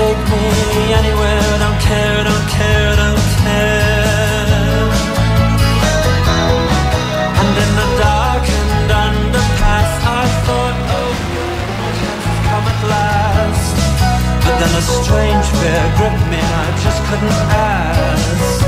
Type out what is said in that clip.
take me anywhere. I don't care, I don't care, I don't care. And in the darkened underpass I thought, oh, my chance has come at last. But then a strange fear gripped me and I just couldn't ask.